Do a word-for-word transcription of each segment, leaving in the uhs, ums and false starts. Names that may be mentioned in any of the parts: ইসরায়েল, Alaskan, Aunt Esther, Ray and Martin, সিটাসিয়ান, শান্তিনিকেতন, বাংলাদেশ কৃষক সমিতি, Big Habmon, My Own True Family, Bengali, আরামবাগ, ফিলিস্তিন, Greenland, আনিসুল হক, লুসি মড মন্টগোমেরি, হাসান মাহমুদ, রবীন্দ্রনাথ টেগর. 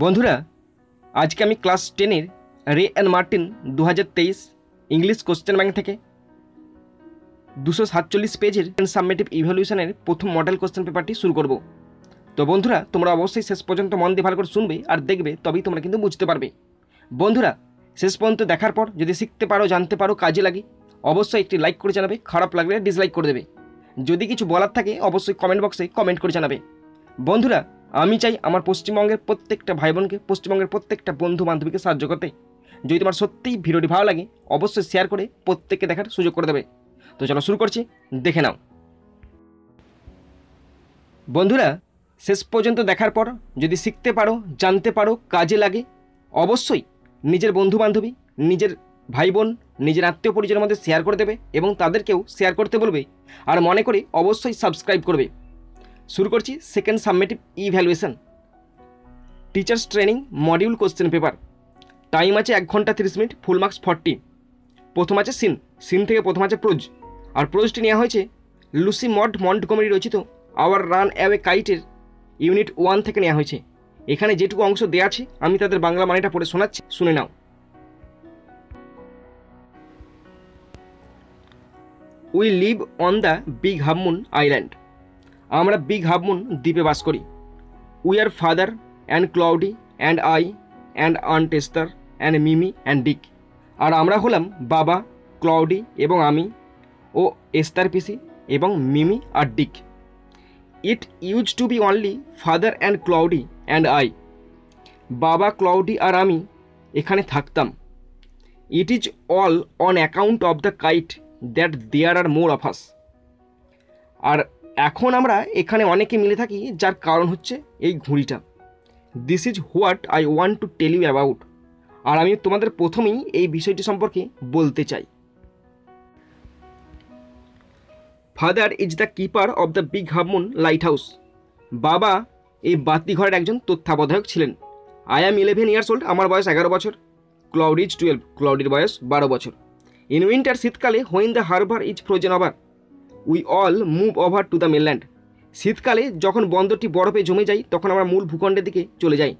बंधुरा आज के क्लास टेनर रे एंड मार्टिन दो हज़ार तेईस इंग्लिश कोश्चन बैंक थे दुशो सैंतालीस पेजर सामेटिव इभल्यूशनर प्रथम मडल कोश्चन पेपर शुरू करब। तो बंधुरा तुम्हारा अवश्य शेष पर्यंत मन दिए भालो करे सुनबे और देखबे तबेई तोमरा किन्तु बुझते पारबे। बंधुरा शेष पर्यंत देखार पर यदि शिखते पारो जानते पारो काजे लागे अवश्य एक लाइक करे जानाबे, खराब लागले डिसलाइक करे देबे। यदि किछु बोलार थाके अवश्य कमेंट बक्से कमेंट करे जानाबे। बंधुरा आमी चाई आमार पश्चिमबंगेर प्रत्येकटा भाई बोन के पश्चिमबंगेर प्रत्येकटा बंधु बान्धवी के साहाय्य करते। यदि तुम्हार सत्यिई भिडियोटी भालो लागे अवश्य शेयर करे प्रत्येकके देखार सुयोग करे देबे। तो चलो शुरू करछि, देखे नाओ। बंधुरा शेष पर्यन्त देखार पर यदि शिखते पारो जानते पारो काजे लागे अवश्यई निजेर बंधु बान्धवी निजेर भाई बोन निजेर आत्मीय परिजनेर मध्ये शेयर करे देबे एबं तादेरकेओ शेयर करते बोलबे आर मने करे अवश्यई सबस्क्राइब करबे। शुरू करछि second summative evaluation teachers training module question paper. Time आछे एक घंटा त्रिश मिनट, फुल मार्क्स चालीस। प्रथम आछे सीन सीन थेके प्रथम आछे प्रोज और प्रोजटी नेওয়া হয়েছে লুসি মড মন্টগোমেরি रचित आवर রানঅ্যাওয়ে কাইটের ইউনিট ওয়ান থেকে নেওয়া হয়েছে। এখানে যেটুকু অংশ দেয়া আছে আমি তাদের বাংলা মানেটা পড়ে শোনাচ্ছি, শুনে নাও। We live on the big হাবমন island. আমরা বিগ হাবমন দ্বীপে বাস করি। We are father and cloudy and I and aunt Esther and Mimi and Dick. আর আমরা হলাম বাবা, ক্লাউডি এবং আমি ও এস্থার পিসি এবং মিমি আর Dick. It use to be only father and cloudy and I. বাবা, ক্লাউডি আর আমি এখানে থাকতাম। It is all on account of the kite that there are more of us. আর এখন আমরা এখানে অনেকে মিলে থাকি যার কারণ হচ্ছে এই ঘুড়িটা। This is what I want to tell you about. আর আমি তোমাদের প্রথমেই এই বিষয়টি সম্পর্কে বলতে চাই। Father is the keeper of the big হাবমন lighthouse. বাবা এই বাতিঘরের একজন তত্ত্বাবধায়ক ছিলেন। I am eleven years old. আমার বয়স এগারো বছর। Cloud is twelve. ক্লাউডির বয়স বারো বছর। ইন উইন্টার শীতকালে when the harbour is frozen over we all move over to the mainland. শীতকালে যখন বন্দরটি বরফে জমে যায় তখন আমরা মূল ভূখণ্ডের দিকে চলে যাই।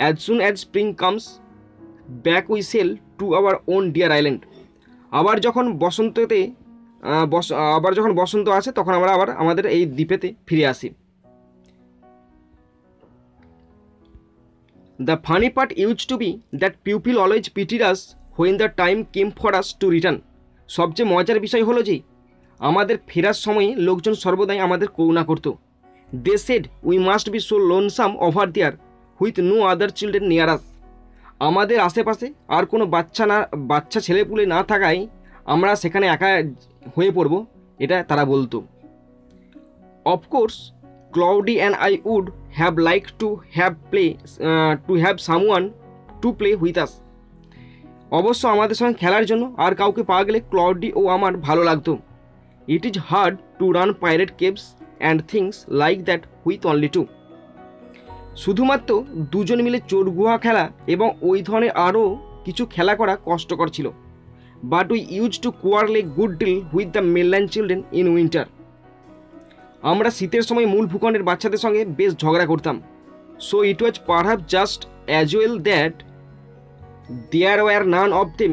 As soon as spring comes back we sail to our own dear island. আবার যখন বসন্ততে বস আবার যখন বসন্ত আসে তখন আমরা আবার আমাদের এই দ্বীপেতে ফিরে আসি। The funny part use to be that people always pitied us when the time came for us to return. সবচেয়ে মজার বিষয় হলো যে আমাদের ফেরার সময়ে লোকজন সর্বদাই আমাদের করুণা করত। They said we must be so lonesome over there with no other children near us. আমাদের আশেপাশে আর কোনো বাচ্চা না বাচ্চা ছেলেপুলে না থাকায় আমরা সেখানে একা হয়ে পড়ব, এটা তারা বলতো। Of course Cloudy and I would have like to have play to have someone to play with us. অবশ্য আমাদের সঙ্গে খেলার জন্য আর কাউকে পাওয়া গেলে ক্লাউডি ও আমার ভালো লাগতো। It is hard to run pirate caves and things like that with only two. শুধুমাত্র দুজন মিলে চোর গুহা খেলা এবং ওই ধরনের আরও কিছু খেলা করা কষ্টকর ছিল। But we use to quarrel a good deal with the mainland children in winter. আমরা শীতের সময় মূল ভূখণ্ডের বাচ্চাদের সঙ্গে বেশ ঝগড়া করতাম। So it was perhaps just as well that there were none of them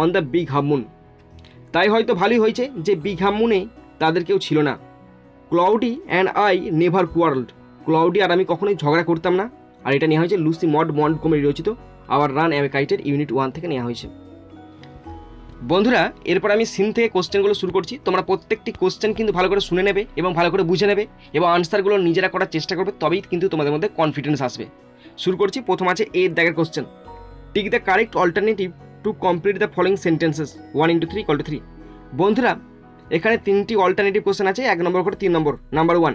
on the big Habmon. তাই হয়তো ভালোই হয়েছে যে বিগ হাবমনে তাদের কেউ ছিল না। Cloudy and I never quarrelled. Cloudy আর আমি কখনোই ঝগড়া করতাম না। আর এটা নেওয়া হয়েছে লুসি মড মন্টগোমেরি রচিত আওয়ার রানঅ্যাওয়ে কাইটের ইউনিট ওয়ান থেকে নেওয়া হয়েছে। বন্ধুরা এরপর আমি সিন থেকে কোশ্চেনগুলো শুরু করছি। তোমরা প্রত্যেকটি কোশ্চেন কিন্তু ভালো করে শুনে নেবে এবং ভালো করে বুঝে নেবে এবং আনসারগুলো নিজেরা করার চেষ্টা করবে, তবেই কিন্তু তোমাদের মধ্যে কনফিডেন্স আসবে। শুরু করছি, প্রথম আছে এ দাগের question. Tick the correct alternative to complete the following sentences one into three equal to three. বন্ধুরা এখানে তিনটি অল্টারনেটিভ কোশ্চেন আছে, এক নম্বর করে তিন নম্বর। Number one,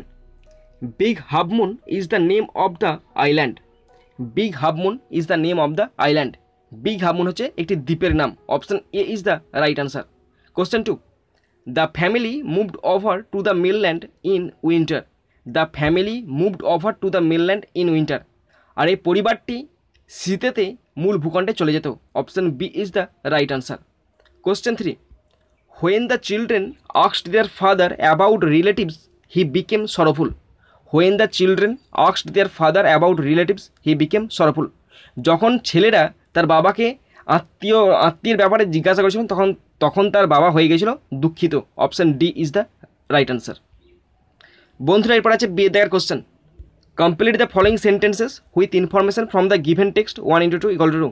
Big হাবমন is the name of the island. Big হাবমন is the name of the island. Big হাবমন হচ্ছে একটি দ্বীপের নাম। Option A is the right answer. Question two, the family moved over to the mainland in winter. The family moved over to the mainland in winter. আর এই পরিবারটি শীতেতে মূল ভূখণ্ডে চলে যেত। Option B is the right answer. Question three, when the children asked their father about relatives he became sorrowful. When the children asked their father about relatives, he became sorrowful. যখন ছেলেরা তার বাবাকে আত্মীয় আত্মীয়ের ব্যাপারে জিজ্ঞাসা করেছিলেন তখন তখন তার বাবা হয়ে গিয়েছিল দুঃখিত। Option D is the right answer. বন্ধুরা এরপর আছে বি দেয়ার question, complete the following sentences with information from the given text one into two equal to two.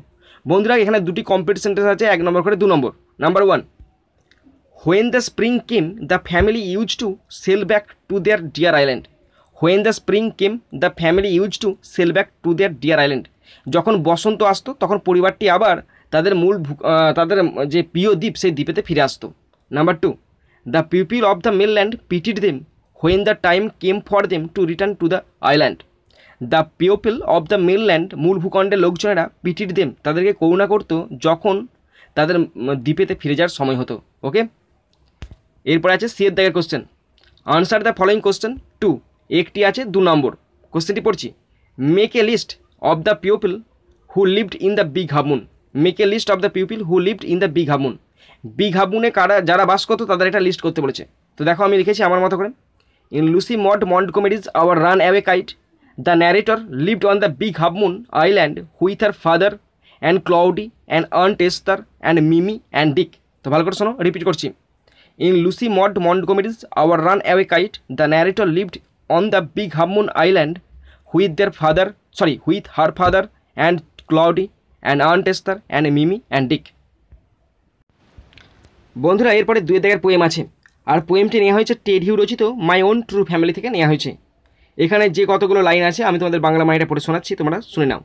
বন্ধুরা এখানে দুটি কমপ্লিট সেন্টেন্স আছে, এক নম্বর করে দু নম্বর। Number one, when the spring came the family use to sail back to their dear island. When the spring came the family use to sail back to their dear island. যখন বসন্ত আসতো তখন পরিবারটি আবার তাদের মূল তাদের যে প্রিয় দ্বীপ সেই দ্বীপেতে ফিরে আসতো। Number two, the people of the mainland pitied them when the time came for them to return to the island. The people of the mainland, মূল ভূখণ্ডের লোকজনেরা পিটিড দেম তাদেরকে করুণা করতো যখন তাদের দ্বীপেতে ফিরে যাওয়ার সময় হতো। ওকে, এরপরে আছে সি এর দাগের question, answer the following question two. একটি আছে দু নম্বর, কোশ্চেনটি পড়ছি, make a list of the people who lived in the big হাবমন। Make a list of the people who lived in the big হাবমন। Big হাবমনে কারা যারা বাস করতো তাদের একটা লিস্ট করতে বলেছে। তো দেখো আমি লিখেছি আমার মতো করে, in Lucy Maud Montgomery's hour run away kite the narrator lived on the big হাবমন island with her father and cloudy and aunt Esther and Mimi and Dick. তো ভালো করে শোনো, রিপিট করছি, in Lucy Maud Montgomery's hour run away kite the narrator lived on the Big Habmon Island with their father, sorry, with her father and Claudie and Aunt Esther and Mimi and Dick. বন্ধুরা এরপরে দুই দাগের poem আছে, আর পোয়েমটি নেওয়া হয়েছে টেরহিউ রচিত my own true family থেকে নেওয়া হয়েছে। এখানে যে কতগুলো লাইন আছে আমি তোমাদের বাংলা মাইটা পড়ে শোনাচ্ছি, তোমরা শুনে নাও।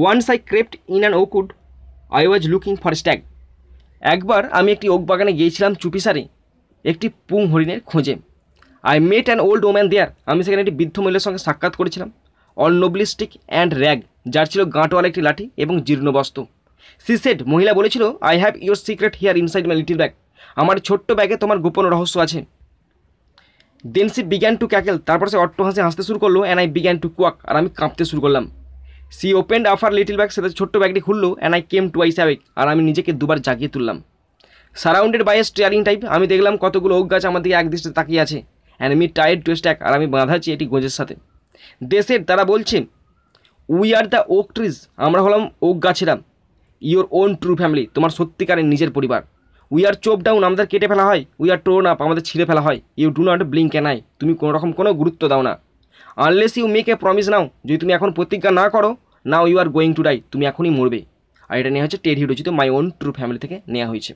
Once I crept in an ওকুড I was looking for stag. একবার আমি একটি ওক বাগানে গিয়েছিলাম চুপিসারে একটি পুং হরিণের খোঁজে। I met an old woman there. আমি সেখানে একটি বৃদ্ধ মহিলার সঙ্গে সাক্ষাৎ করেছিলাম। অল নোবলিস্টিক অ্যান্ড র্যাগ, যার ছিল গাঁটওয়ালা একটি লাঠি এবং জীর্ণ বস্ত্র। সি সেড, মহিলা বলেছিল, I have your secret here inside my little bag. আমার ছোট্ট ব্যাগে তোমার গোপন রহস্য আছে। Then she began to cackle, তারপর সে অট্ট হাসে হাসতে শুরু করলো। And I began to quake, আর আমি কাঁপতে শুরু করলাম। She opened her little bag, সে ছোট্ট ব্যাগটি খুললো। And I came to I স্যাবেক, আর আমি নিজেকে দুবার জাগিয়ে তুললাম। Surrounded by a steering type, আমি দেখলাম কতগুলো ওক গাছ আমার দিকে একদৃষ্টে তাকিয়ে আছে। And me tied to stake, আর আমি বাঁধাচ্ছি এটি গোঁজের সাথে। দেশের তারা বলছে, we are the oak trees, আমরা হলাম ওক গাছেরা। ইয়োর ওন ট্রু ফ্যামিলি, তোমার সত্যিকারের নিজের পরিবার। উই আর চোপ ডাউন, আমাদের কেটে ফেলা হয়। উই আর টোন আপ, আমাদের ছিঁড়ে ফেলা হয়। You do not blink an eye, তুমি কোনোরকম কোনো গুরুত্ব দাও না। Unless you make a promise now, যদি তুমি এখন প্রতিজ্ঞা না করো, now you are going to die, তুমি এখনই মরবে। আর এটা নেওয়া হয়েছে টেরহিউ রচিত মাই ওন ট্রু ফ্যামিলি থেকে নেওয়া হয়েছে।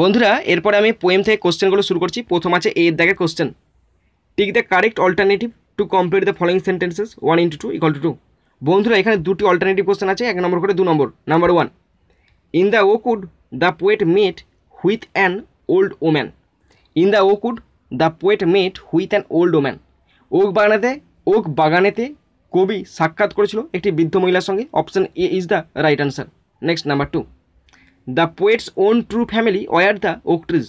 বন্ধুরা এরপরে আমি পোয়েম থেকে কোশ্চেনগুলো শুরু করছি। প্রথম আছে এর দাগের question, tick the correct alternative to complete the following sentences one into two equal to two. বন্ধুরা এখানে দুটি অল্টারনেটিভ কোশ্চেন আছে, এক নম্বর করে দু নম্বর। Number one, in the ওকুড the poet met with an old woman. In the ওকুড the poet met with an old woman. Oak বাগানেতে ওক বাগানেতে কবি সাক্ষাৎ করেছিল একটি বৃদ্ধ মহিলার সঙ্গে। Option A is the right answer. Next number two, the poet's own true family were the oak trees.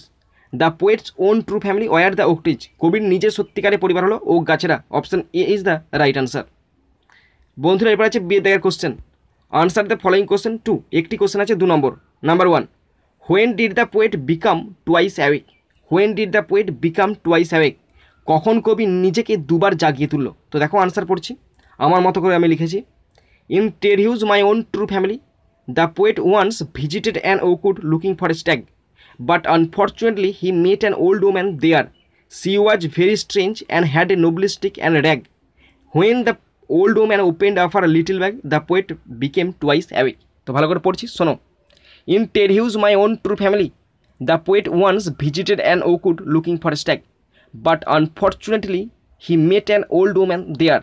The poet's own true family were the oak trees. কবির নিজের সত্যিকারের পরিবার হলো ওক গাছেরা। Option A is the right answer. বন্ধুরা এরপর আছে বিয়ে দেখার question, answer the following question two. একটি কোশ্চেন আছে দু নম্বর। Number one, when did the poet become twice awake. When did the poet become twice awake. কখন কবি নিজেকে দুবার জাগিয়ে তুললো। তো দেখো আনসার পড়ছি আমার মতো করে, আমি লিখেছি, in টেরহিউজ my own true family the poet once visited an oak looking for a stag, but unfortunately he met an old woman there. She was very strange and had a noblestick and a rag. When the old woman opened up her little bag, the poet became twice awake. তো ভালো করে পড়ছি শোনো, in Teriheu's my own true family, the poet once visited an oak looking for a stag, but unfortunately he met an old woman there.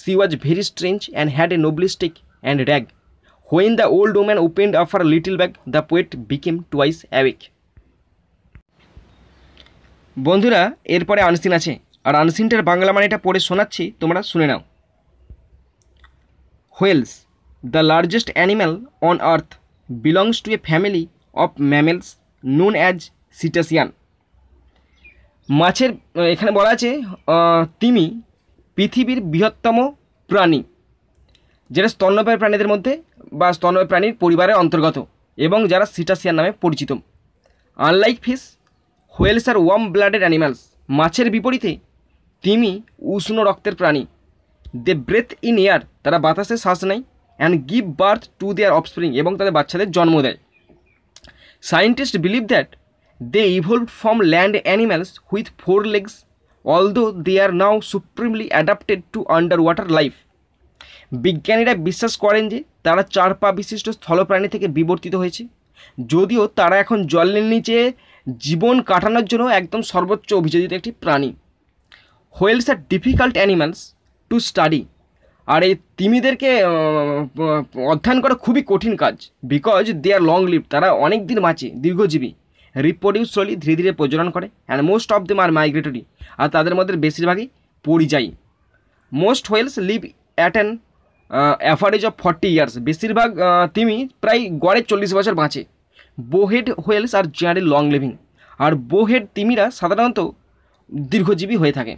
She was very strange and had a noblestick and a rag. When the old woman opened up her little bag, the poet became twice awake. বন্ধুরা এরপরে unseen আছে, আর আনসিনটার বাংলা মানেটা পড়ে শোনাচ্ছি, তোমরা শুনে নাও। Whales the largest animal on earth belongs to a family of mammals known as সিটাসিয়ান। মাছের এখানে বলা আছে তিমি পৃথিবীর বৃহত্তম প্রাণী, যারা স্তন্যপায়ী প্রাণীদের মধ্যে বা স্তন্যপায়ী প্রাণীর পরিবারের অন্তর্গত এবং যারা সিটাসিয়ান নামে পরিচিত। Unlike fish whales are warm blooded animals, মাছের বিপরীতে তিমি উষ্ণ রক্তের প্রাণী। দে ব্রেথ ইন এয়ার, তারা বাতাসে শ্বাস নেয়। And give birth to their offspring, এবং তাদের বাচ্চাদের জন্ম দেয়। Scientist believe that they evolve from land animals with four legs, although they are now supremely adapted to under water life. বিজ্ঞানীরা বিশ্বাস করেন যে তারা চার পা বিশিষ্ট স্থলপ্রাণী থেকে বিবর্তিত হয়েছে, যদিও তারা এখন জলের নিচে জীবন কাটানোর জন্য একদম সর্বোচ্চ অভিযোজিত একটি প্রাণী। Whales are difficult animals to study, আর এই তিমিদেরকে অধ্যয়ন করা খুবই কঠিন কাজ। Because they are long live, তারা অনেক দিন বাঁচে, দীর্ঘজীবী। রিপ্রোডিউস সলি, ধীরে ধীরে প্রজনন করে। And most of them are migratory, আর তাদের মধ্যে বেশিরভাগই পরিযায়ী। Most whales live at an average of forty years, বেশিরভাগ তিমি প্রায় গড়ে চল্লিশ বছর বাঁচে। Bowhead whales are generally long living, আর বোহেড তিমিরা সাধারণত দীর্ঘজীবী হয়ে থাকে।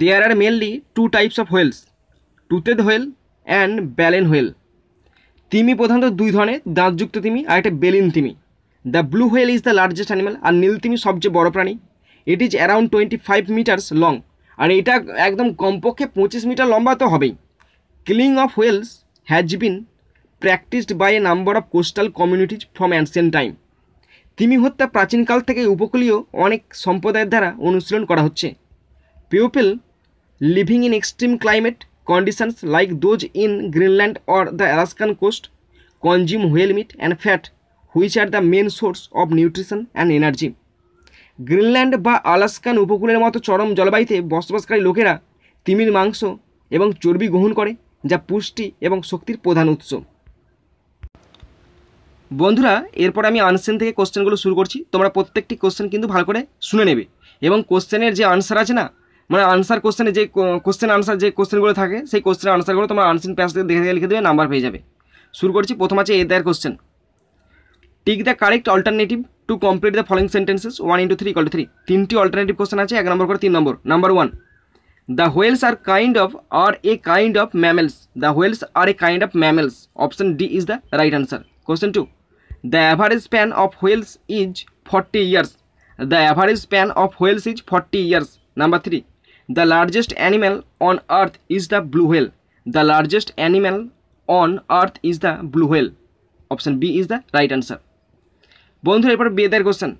There are mainly two types of whales, toothed whale and baleen whale. তিমি প্রধানত দুই ধরনের, দাঁতযুক্ত তিমি আর একটা বেলিন তিমি। The blue whale is the largest animal, আর নীল তিমি সবচেয়ে বড় প্রাণী। It is around twenty five metres long, আর এটা একদম কমপক্ষে পঁচিশ মিটার লম্বা তো হবেই। Killing of whales has been practised by a number of coastal communities from ancient time. তিমি হত্যা প্রাচীনকাল থেকে উপকূলীয় অনেক সম্প্রদায়ের দ্বারা অনুশীলন করা হচ্ছে। People living in extreme climate conditions like those in Greenland or the Alaskan coast consume whale meat and fat, which are the main source of nutrition and energy. Greenland বা আলাস্কান উপকূলের মতো চরম জলবায়ুতে বসবাসকারী লোকেরা তিমির মাংস এবং চর্বি গ্রহণ করে, যা পুষ্টি এবং শক্তির প্রধান উৎস। বন্ধুরা, এরপর আমি আনসেন থেকে কোশ্চেনগুলো শুরু করছি। তোমরা প্রত্যেকটি কোশ্চেন কিন্তু ভালো করে শুনে নেবে, এবং কোশ্চেনের যে আনসার আছে না, মানে আনসার কোশ্চেনে যে কোশ্চেন আনসার যে কোশ্চেনগুলো থাকে, সেই কোশ্চেন আনসারগুলো তোমরা আনসিন প্যাস থেকে দেখে লিখে দেবে, নাম্বার পেয়ে যাবে। শুরু করছি। প্রথম আছে এ দেয়ার question, tick the correct alternative to complete the following sentences one into three equal to three. তিনটি অল্টারনেটিভ কোশ্চেন আছে, এক নম্বর করে তিন নম্বর। Number one, the whales are kind of are a kind of mammals, the whales are a kind of mammals, option D is the right answer. Question two, the average span of whales is forty years, the average span of whales is forty years. Number three, the largest animal on earth is the blue whale, the largest animal on earth is the blue whale, option B is the right answer. Bondhu report B their question,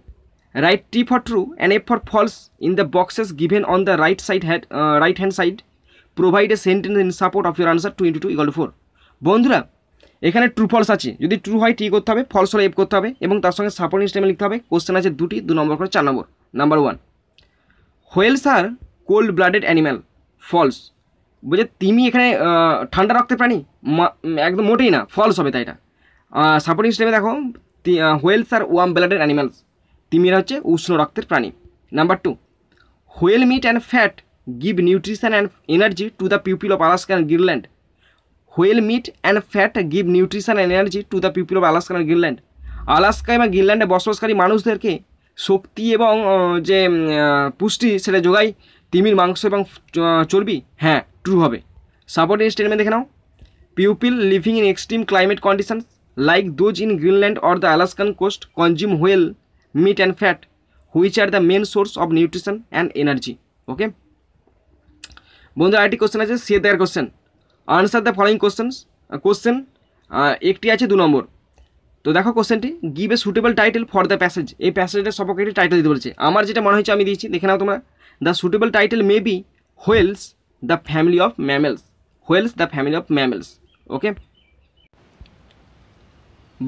write T for true and F for false in the boxes given on the right side head, uh, right hand side, provide a sentence in support of your answer two into two equal to four. বন্ধুরা, এখানে true false আছে, যদি true হয় টি করতে হবে, false হলে F করতে হবে, এবং তার সঙ্গে সাপোর্টিং স্টেটমেন্ট লিখতে হবে। কোশ্চেন আছে দুটি, দু নম্বর করে চার নম্বর। Number one, whales are cold blooded animal, false. বলছে তিমি এখানে ঠান্ডা রক্তের প্রাণী, একদম মোটেই না, ফলস হবে। তাই এটা সাপোর্টিং স্টেপে দেখো, whales are warm blooded animals, তিমিরা হচ্ছে উষ্ণ রক্তের প্রাণী। Number two, whale meat and fat give nutrition and energy to the people of Alaska and Greenland, whale meat and fat give nutrition and energy to the people of Alaska and Greenland. Alaska এবং গ্রিনল্যান্ডে বসবাসকারী মানুষদেরকে শক্তি এবং যে পুষ্টি সেটা যোগায় তিমির মাংস এবং চর্বি। হ্যাঁ, ট্রু হবে। সাপোর্টিং স্টেটমেন্ট দেখে নাও, people living in extreme climate conditions like those in Greenland or the Alaskan coast consume whale meat and fat which are the main source of nutrition and energy. Okay বন্ধুরা, আরেকটি question আছে সে দেয়ার question, answer the following question. Question একটি আছে দু নম্বর, তো দেখো কোশ্চেনটি, give a suitable title for the passage, এই প্যাসেজটা সবকে একটি টাইটেল দিতে বলেছে। আমার যেটা মনে হয়েছে আমি দিয়েছি, দেখে নাও তোমরা। The suitable title may be whales the family of mammals, whales the family of mammals. Okay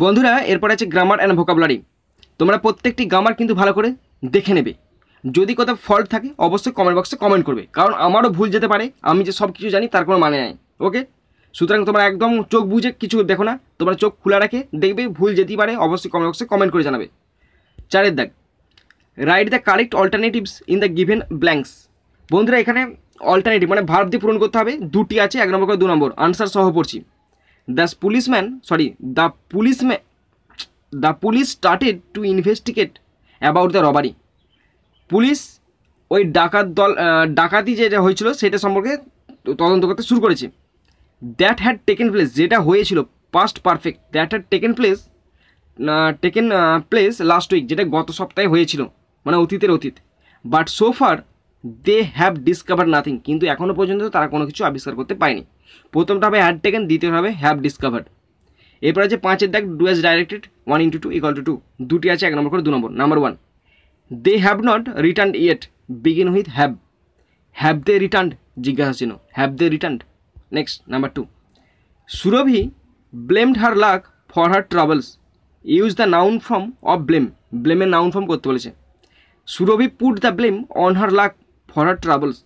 বন্ধুরা, এরপরে আছে গ্রামার অ্যান্ড ভোকাবুলারি। তোমরা প্রত্যেকটি গ্রামার কিন্তু ভালো করে দেখে নেবে, যদি কোথাও ফল্ট থাকে অবশ্যই কমেন্ট বক্সে কমেন্ট করবে, কারণ আমারও ভুল যেতে পারে, আমি যে সব কিছু জানি তার কোনো মানে নাই। ওকে, সুতরাং তোমরা একদম চোখ বুঝে কিছু দেখো না, তোমরা চোখ খোলা রাখে দেখবে, ভুল যেতে পারে, অবশ্যই কমেন্ট বক্সে কমেন্ট করে জানাবে। চারের দাগ, write the correct alternatives in the given blanks. বন্ধুরা, এখানে অল্টারনেটিভ মানে ভার্ব দিয়ে পূরণ করতে হবে, দুটি আছে, এক নম্বর করে দু নম্বর, আনসার সহ পড়ছি। The policeman sorry the policeman the police started to investigate about the robbery, police ওই ডাকাত দল ডাকাতি যেটা হয়েছিল সেটা সম্পর্কে তদন্ত করতে শুরু করেছে। দ্যাট হ্যাড টেকেন প্লেস, যেটা হয়েছিল past perfect, that had taken place taken place last week, যেটা গত সপ্তাহে হয়েছিল, মানে অতীতের অতীত। but so far they have discovered nothing, किन्तु एखोनो पर्यन्त तारा कोनो किछु आविष्कार करते पायनि। प्रथमटा হবে had taken, দ্বিতীয়টা হবে have discovered। এরপর আছে পাঁচের দাগ do as directed one into two equal to two, দুটি আছে এক নম্বর করে দুই নম্বর। Number one they have not returned yet, begin with have, have they returned জিজ্ঞাসা চিহ্ন, have they returned। Next number two Surabhi blamed her luck for her troubles, use the noun form of blame, blame এর noun form করতে বলেছে। সুরভি put the blame on her luck for her troubles,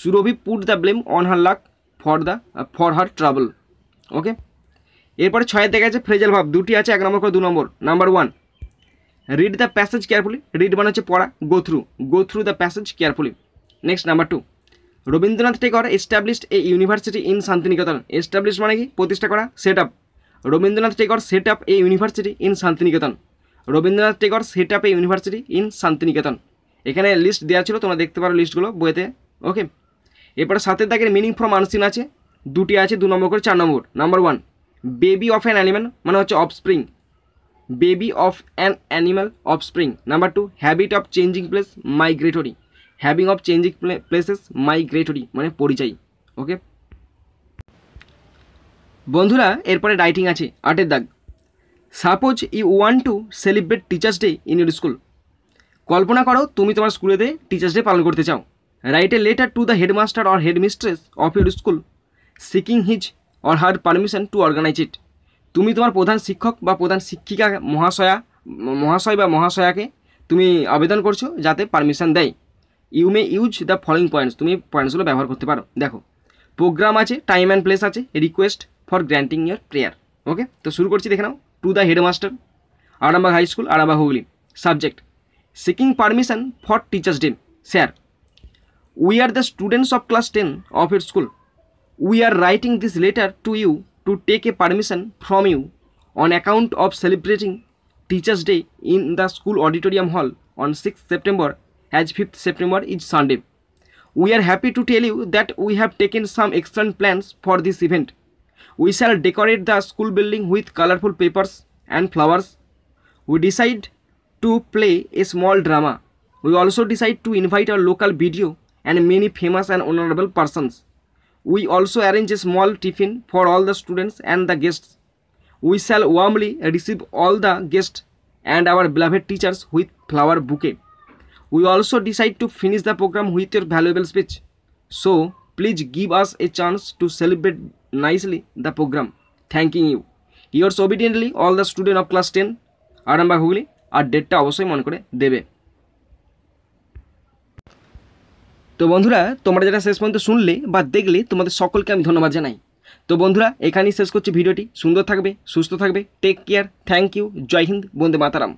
Surabhi put the blame on her luck for the uh, for her trouble, okay। এরপরে ছয়ের দেখা আছে phrasal verb, দুটি আছে এক নম্বর করে দুই নম্বর। Number one read the passage carefully, read মানে হচ্ছে পড়া, go through, go through the passage carefully. Next number two রবীন্দ্রনাথ টেগর established a university in শান্তিনিকেতন, establish মানে কি প্রতিষ্ঠা করা, set up, রবীন্দ্রনাথ টেগর set up a university in শান্তিনিকেতন, রবীন্দ্রনাথ টেগর set up a university in শান্তিনিকেতন। এখানে list দেওয়া ছিল, তোমরা দেখতে পারো লিস্টগুলো বইতে, ওকে। এরপরে সাতের দাগের মিনিং ফ্রম আনসিন আছে, দুটি আছে দু নম্বর করে চার নম্বর। Number one baby of an animal মানে হচ্ছে offspring, baby of an animal offspring. Number two habit of changing place migratory, হ্যাবিং অফ চেঞ্জিং প্লেসেস মাইগ্রেটরি মানে পরিযায়ী, ওকে বন্ধুরা। এরপরে রাইটিং আছে আটের দাগ suppose you want to celebrate teachers day in your school, কল্পনা করো তুমি তোমার স্কুলেতে টিচার্স ডে পালন করতে চাও। Write a letter to the headmaster or head mistress of your school seeking his or her permission to organise it, তুমি তোমার প্রধান শিক্ষক বা প্রধান শিক্ষিকা মহাশয়া মহাশয় বা মহাশয়াকে তুমি আবেদন করছো যাতে পারমিশন দেয়। You may use the following points, তুমি পয়েন্টসগুলো ব্যবহার করতে পারো। দেখো প্রোগ্রাম আছে, টাইম অ্যান্ড প্লেস আছে, request for granting your prayer, okay. তো শুরু করছি, দেখে নাও। To the headmaster আরামবাগ high school আরামবাগ Hooghly, subject seeking permission for teachers day, sir we are the students of class ten of your school, we are writing this letter to you to take a permission from you on account of celebrating Teachers' Day in the school auditorium hall on sixth September as fifth September is Sunday. We are happy to tell you that we have taken some excellent plans for this event. We shall decorate the school building with colorful papers and flowers. We decide to play a small drama. We also decide to invite our local video and many famous and honorable persons. We also arrange a small tiffin for all the students and the guests. We shall warmly receive all the guests and our beloved teachers with flower bouquet. We also decide to finish the program with your valuable speech. So please give us a chance to celebrate nicely the program. Thanking you. Yours obediently, all the students of class ten, Arambagh Hugli, আর ডেটটা অবশ্যই মনে করে দেবে। তো বন্ধুরা তোমরা যারা শেষ পর্যন্ত শুনলে বা দেখলে তোমাদের সকলকে আমি ধন্যবাদ জানাই। তো বন্ধুরা এখানেই শেষ করছি ভিডিওটি, সুন্দর থাকবে, সুস্থ থাকবে, take care, thank you, Jai Hind, Vande Mataram.